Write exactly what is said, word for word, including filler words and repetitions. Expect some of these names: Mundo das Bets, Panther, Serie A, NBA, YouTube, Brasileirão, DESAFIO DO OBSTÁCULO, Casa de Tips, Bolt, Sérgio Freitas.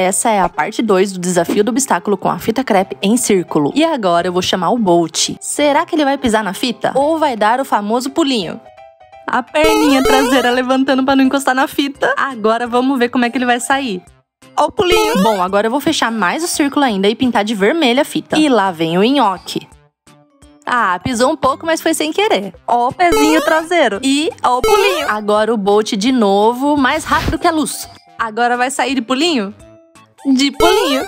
Essa é a parte dois do desafio do obstáculo com a fita crepe em círculo. E agora eu vou chamar o Bolt. Será que ele vai pisar na fita? Ou vai dar o famoso pulinho? A perninha traseira levantando para não encostar na fita. Agora vamos ver como é que ele vai sair. Ó o pulinho! Bom, agora eu vou fechar mais o círculo ainda e pintar de vermelha a fita. E lá vem o nhoque. Ah, pisou um pouco, mas foi sem querer. Ó o pezinho traseiro. E ó o pulinho. Agora o Bolt de novo, mais rápido que a luz. Agora vai sair de pulinho? De pulinho.